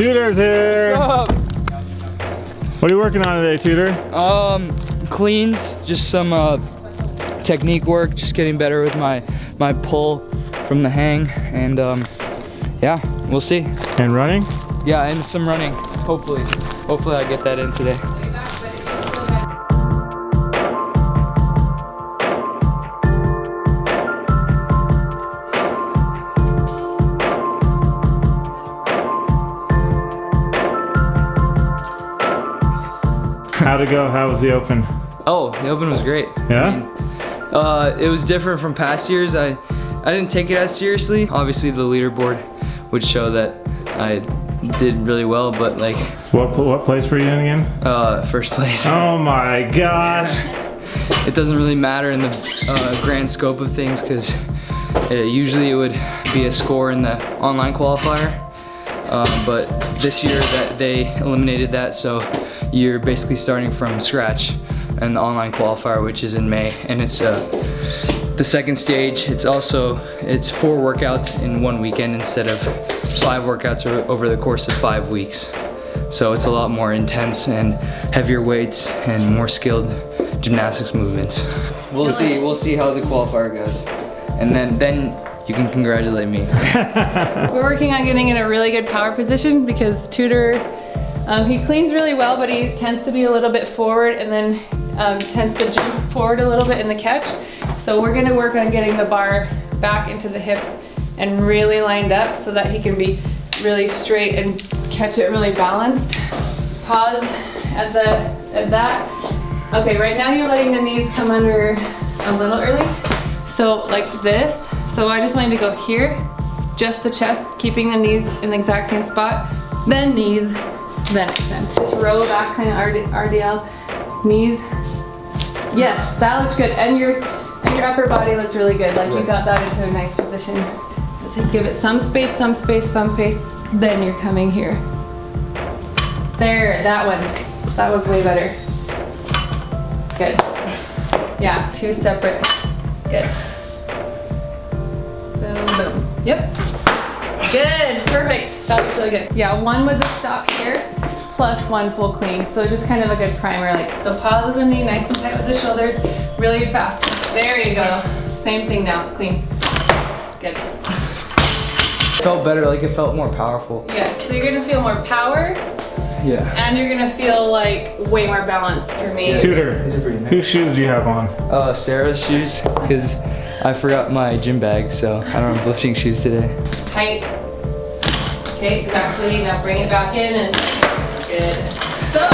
Tudor's here. What's up? What are you working on today, Tudor? Cleans, just some technique work, just getting better with my pull from the hang, and yeah, we'll see. And running? Yeah, and some running, hopefully. Hopefully I get that in today. How'd it go? How was the open? Oh, the open was great. Yeah? I mean, it was different from past years. I didn't take it as seriously. Obviously the leaderboard would show that I did really well, but like... What place were you in again? First place. Oh my gosh! It doesn't really matter in the grand scope of things, because usually it would be a score in the online qualifier, but this year that they eliminated that, so you're basically starting from scratch in the online qualifier, which is in May, and it's the second stage. It's also, it's 4 workouts in one weekend instead of 5 workouts over the course of 5 weeks. So it's a lot more intense and heavier weights and more skilled gymnastics movements. We'll see how the qualifier goes. And then you can congratulate me. We're working on getting in a really good power position, because Tudor, he cleans really well, but he tends to be a little bit forward, and then tends to jump forward a little bit in the catch. So we're gonna work on getting the bar back into the hips and really lined up so that he can be really straight and catch it really balanced. Pause at that. Okay, right now you're letting the knees come under a little early. So like this. So I just wanted to go here, just the chest, keeping the knees in the exact same spot, then knees, then extend. Just row back, kind of RDL, knees. Yes, that looks good. And your upper body looked really good. Like you got that into a nice position. Let's give it some space, some space, some space. Then you're coming here. There, that one. That was way better. Good. Yeah, 2 separate. Good. Boom, boom. Yep. Good, perfect. That looks really good. Yeah, 1 with the stop here, plus 1 full clean. So it's just kind of a good primer. Like, so pause with the knee, nice and tight with the shoulders, really fast. There you go. Same thing now, clean. Good. It felt better, like it felt more powerful. Yeah, so you're gonna feel more power. Yeah. And you're gonna feel like way more balanced for me. Yeah. Tudor, whose shoes do you have on? Sarah's shoes, because I forgot my gym bag, so I don't have lifting shoes today. Tight. Okay, exactly. Now bring it back in and good. So,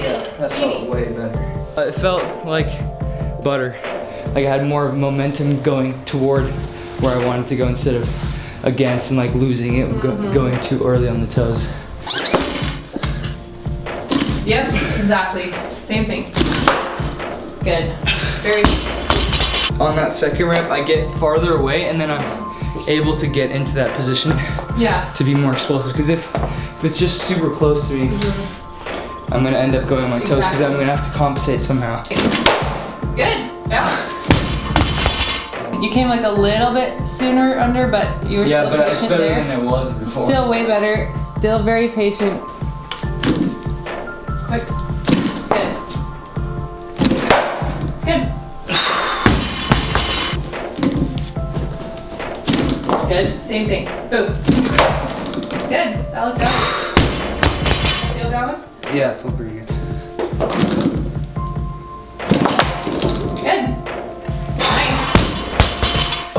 feel. That felt way better. It felt like butter. Like I had more momentum going toward where I wanted to go instead of against and like losing it, going too early on the toes. Yep, exactly. Same thing. Good. Very good. On that second rep, I get farther away, and then I'm able to get into that position. Yeah. To be more explosive, because if it's just super close to me, I'm gonna end up going on my toes, because I'm gonna have to compensate somehow. Good. Yeah. You came like a little bit sooner under, but you were still patient. Yeah, but it's better than it was before. Still way better. Still very patient. Quick. Good. Good. Good. Same thing. Boom. Good. That looked good. Feel balanced? Yeah, I feel pretty good. Good. Nice.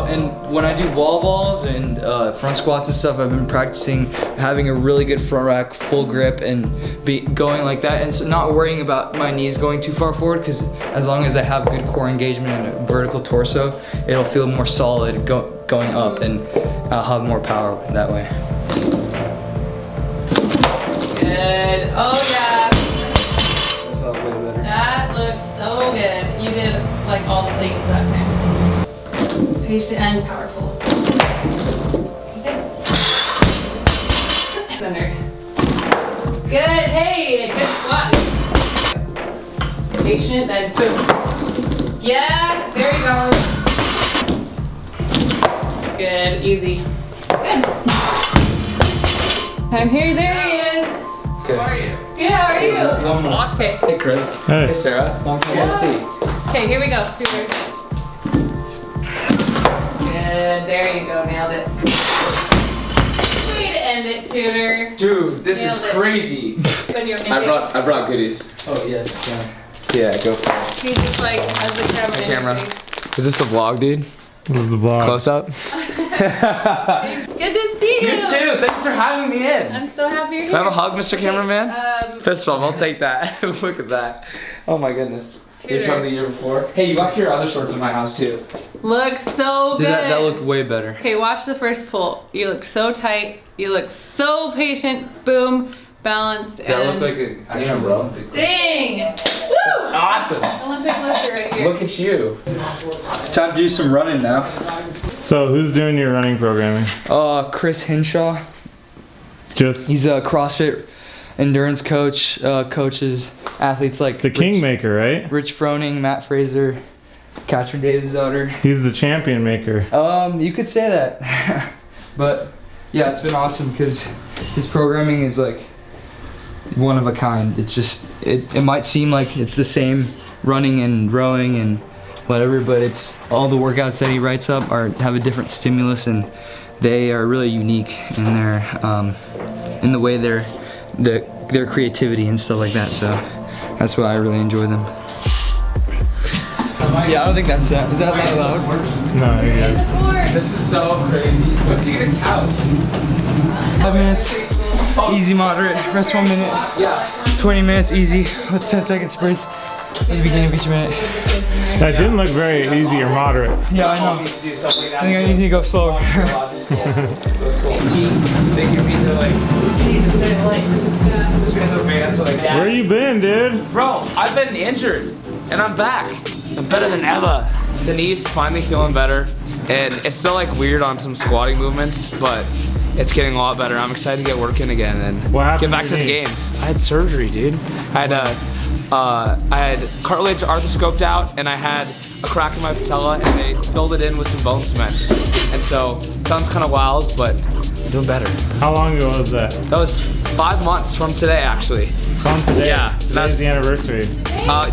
And when I do wall balls and front squats and stuff, I've been practicing having a really good front rack, full grip, and going like that, and so not worrying about my knees going too far forward, because as long as I have good core engagement and a vertical torso, it'll feel more solid going up, and I'll have more power that way. Good. Oh yeah. That felt way better. That looked so good. You did like all the things that time. Patient and powerful. Center. Good, hey, good squat. Patient, then boom. Yeah, there you go. Good, easy. Good. I'm here, there he is. Good. How are you? Good, how are you? Awesome. Hey Chris. Hey. Hey Sarah. Long time no see. Okay, here we go. Tudor. Good, there you go, nailed it. Way to end it, Tudor. Dude, this nailed is crazy. I brought goodies. Oh yes. Yeah, go for it. He's just like, as the camera. Is this the vlog, dude? This is the vlog. Close up. Good to see you. You too. Thanks for having me in. I'm so happy you're here. Can I have a hug, Mr. Cameraman? First of all, I'll take that. Look at that. Oh my goodness. Here's something the year before. Hey, you left your other shorts in my house too. Looks so good. Dude, that looked way better. Okay, watch the first pull. You look so tight. You look so patient. Boom. Balanced. That looked like a damn bro. Dang. Woo! Awesome. Olympic lifter right here. Look at you. Time to do some running now. So who's doing your running programming? Chris Hinshaw. He's a CrossFit endurance coach. Coaches athletes like the Kingmaker, right? Rich Froning, Matt Fraser, Katrin Davis-Oder. He's the champion maker. You could say that, but yeah, it's been awesome because his programming is like one of a kind. It's just it might seem like it's the same running and rowing and whatever, but it's all the workouts that he writes up have a different stimulus, and they are really unique in their in the way their creativity and stuff like that. So that's why I really enjoy them. Yeah, I don't think that's that. Is that not allowed? No. Yeah. This is so crazy. Look at the couch. 5 minutes. Easy, moderate, rest 1 minute. Yeah. 20 minutes easy with 10-second sprints at the beginning of each minute. That didn't look very easy or moderate. Yeah, I know. I think I need to go slower. Where you been, dude? Bro, I've been injured and I'm back. I'm better than ever. The knees finally feeling better, and it's still like weird on some squatting movements, but it's getting a lot better. I'm excited to get working again and get back to the games. I had surgery, dude. I had cartilage arthroscoped out, and I had a crack in my patella, and they filled it in with some bone cement. And so, it sounds kind of wild, but I'm doing better. How long ago was that? That was 5 months from today, actually. From today? Yeah. Today's the anniversary.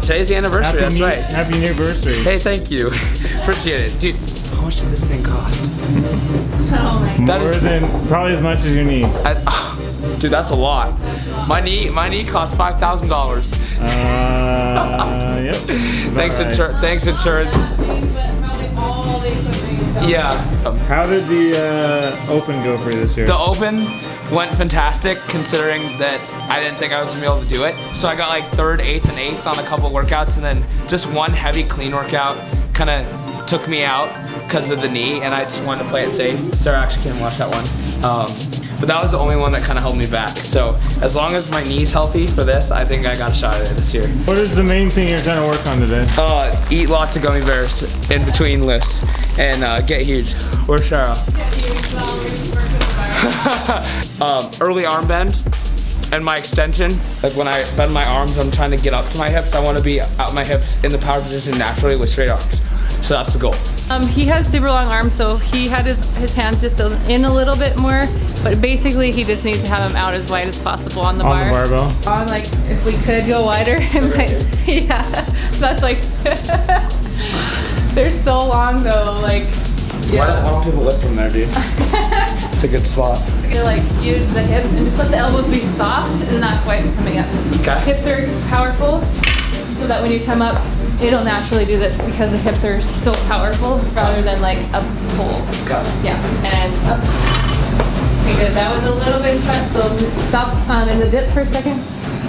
Today's the anniversary, that's right. Happy anniversary. Hey, thank you. Appreciate it. Dude, how much did this thing cost? Oh my God. More than probably as much as your knee. Dude, that's a lot. My knee cost $5,000. Yep. Thanks insurance. Yeah. How did the Open go for this year? The Open went fantastic, considering that I didn't think I was gonna be able to do it. So I got like third, eighth, and eighth on a couple workouts, and then just one heavy clean workout kind of took me out because of the knee, and I just wanted to play it safe. Sarah actually came and watched that one. But that was the only one that kind of held me back. So as long as my knee's healthy for this, I think I got a shot at it this year. What is the main thing you're trying to work on today? Eat lots of gummy bears in between lifts and get huge. Where's Sarah? Get huge, early arm bend and my extension. Like when I bend my arms, I'm trying to get up to my hips. I want to be out my hips in the power position naturally with straight arms. So that's the goal. He has super long arms, so he had his hands just in a little bit more, but basically he just needs to have them out as wide as possible on the bar. On the barbell? On like, if we could go wider, it might, yeah. That's like, they're so long though, like. Yeah. Why don't people lift from there, dude? It's a good spot. You like use the hips and just let the elbows be soft and not quite coming up. Okay. Hips are powerful, so that when you come up, it'll naturally do this because the hips are so powerful rather than like up pull. Got it. Yeah, and up. Okay, good. That was a little bit in front, so stop in the dip for a second.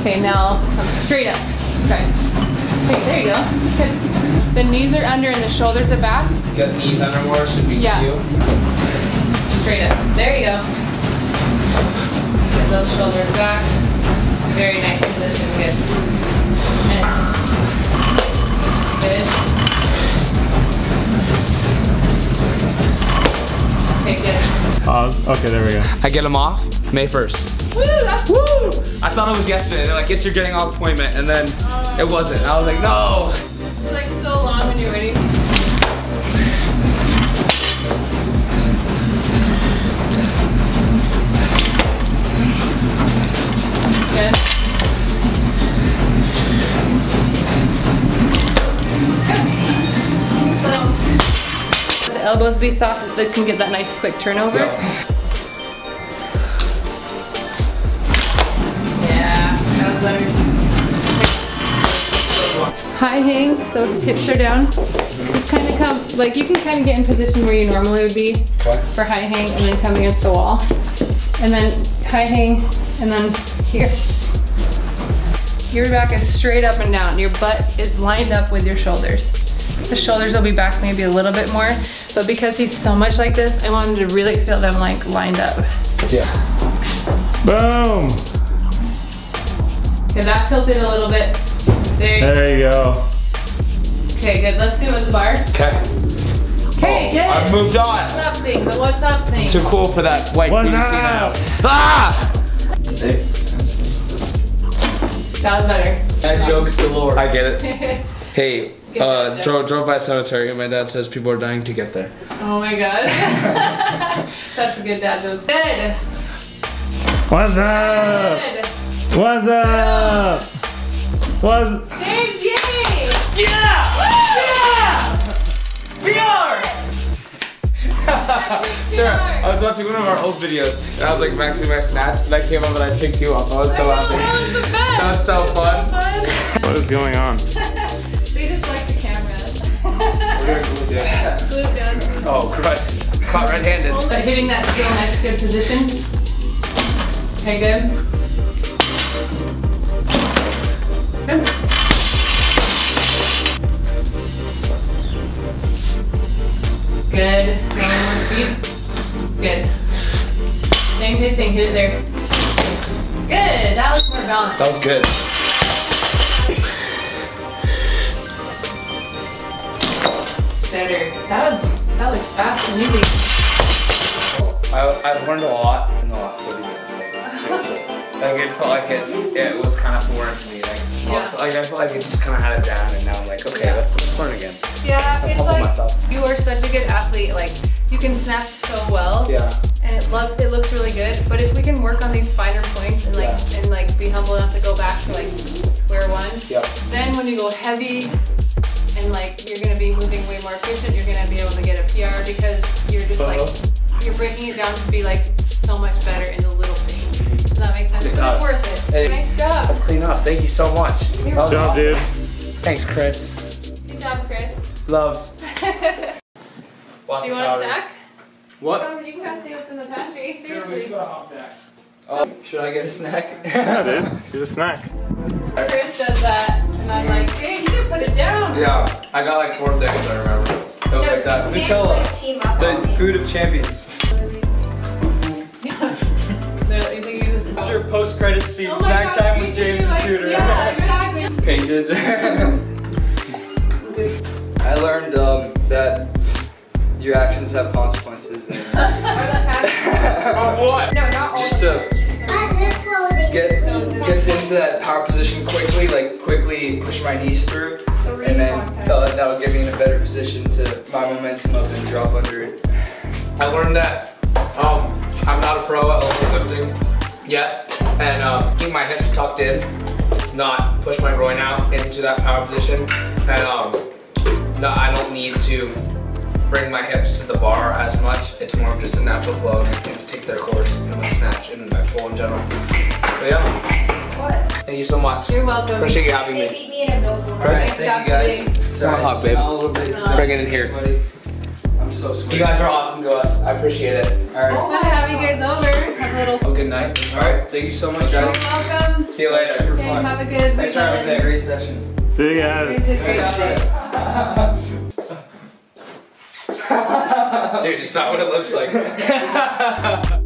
Okay, now come straight up. Okay. Okay, there you go. Good. The knees are under and the shoulders are back. You got knees under more, should be you. Straight up. There you go. Get those shoulders back. Very nice position. Good. And good. Okay, good. Okay, there we go. I get them off May 1st. Woo, that's woo! I thought it was yesterday. They're like, it's your getting off appointment, and then it wasn't. I was like, no. It's like so long when you're waiting. elbows be soft, that can give that nice quick turnover. Yeah, that was better. High hang, so hips are down. Just kind of come, like you can kind of get in position where you normally would be for high hang, and then come against the wall. And then high hang, and then here. Your back is straight up and down. Your butt is lined up with your shoulders. The shoulders will be back maybe a little bit more, but because he's so much like this, I want him to really feel them like lined up. Yeah. Boom. Okay, that tilted a little bit. There you go. Okay, good. Let's do it with the bar. Okay. Okay, good. I've moved on. What's up thing? The what's up thing? Too cool for that white PVC now. Ah! Hey. That was better. That joke's galore. I get it. Hey, drove by a cemetery and my dad says people are dying to get there. Oh my god. That's a good dad joke. Good. What's up? Good. What's up? What's up? James, yay! Yeah! Woo! Yeah! Yeah! VR! Sarah, I was watching one of our old videos and I was like maxing my snaps and I came up and I picked you up. I was so happy. That was so fun. What is going on? They just like the camera. We're glued down. Glued down. Oh, Christ. Caught red-handed. So hitting that skill in that good position. Okay, good. Good. Good. Good. Same thing, hit it there. Good. That was more balanced. That was good. Better. That was fast and easy. I've learned a lot in the last 30 minutes. Like it felt like it was kind of foreign to me. Like I felt like it just kind of had it down, and now I'm like, okay, let's learn again. Yeah, it's like myself. You are such a good athlete. Like you can snatch so well. Yeah. And it looks really good. But if we can work on these finer points and like be humble enough to go back to like square one. Yeah. Then when you go heavy, and like you're gonna be moving way more efficient, you're gonna be able to get a PR because you're just like you're breaking it down to be like so much better in the little things. Does that make sense? It's worth it. Hey, nice job. Let's clean up. Thank you so much. Good job, dude. Thanks, Chris. Good job, Chris. Loves. Do you want a stack? What? You can come see what's in the pantry. Seriously. Yeah, oh, should I get a snack? Yeah, dude. Get a snack. Chris does that, and I'm like, dang, you can put it down. Yeah, I got like 4 things, I remember. It was like that. Nutella, the food of champions. After post-credit scene, oh snack gosh, time with James and Tudor. Yeah, exactly. Painted. I learned that your actions have consequences. And what? No, not all. Just to get into that power position quickly, like quickly push my knees through, and then that'll get me in a better position to my momentum up and drop under it. I learned that I'm not a pro at overlifting. Yeah, and keep my hips tucked in, not push my groin out into that power position, and no, I don't need to bring my hips to the bar as much. It's more of just a natural flow, and I can take their course in my snatch and my pull in general. But yeah. What? Thank you so much. You're welcome. Appreciate you having me. They beat me in a go-go. Right, thank you guys. Sorry, I'm hot, babe. A little bit. Bring it in here. Sweaty. I'm so sweaty. You guys are awesome to us. I appreciate it. All right. It's fun to have you guys over. Oh, good night. Alright, thank you so much, guys. You're welcome. See you later. Super fun. Have a good night. Sure, it was a great session. See you guys. Dude, it's not what it looks like.